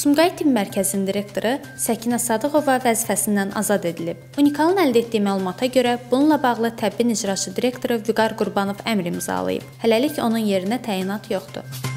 Sumqayit tibb mərkəzinin direktoru Səkina Sadıqova vəzifəsindən azad edilib. Unikalın əldə etdiyi məlumata görə bununla bağlı təbbin icraçı direktoru Vüqar Qurbanov əmr imzalayıb. Hələlik onun yerinə təyinat yoxdur.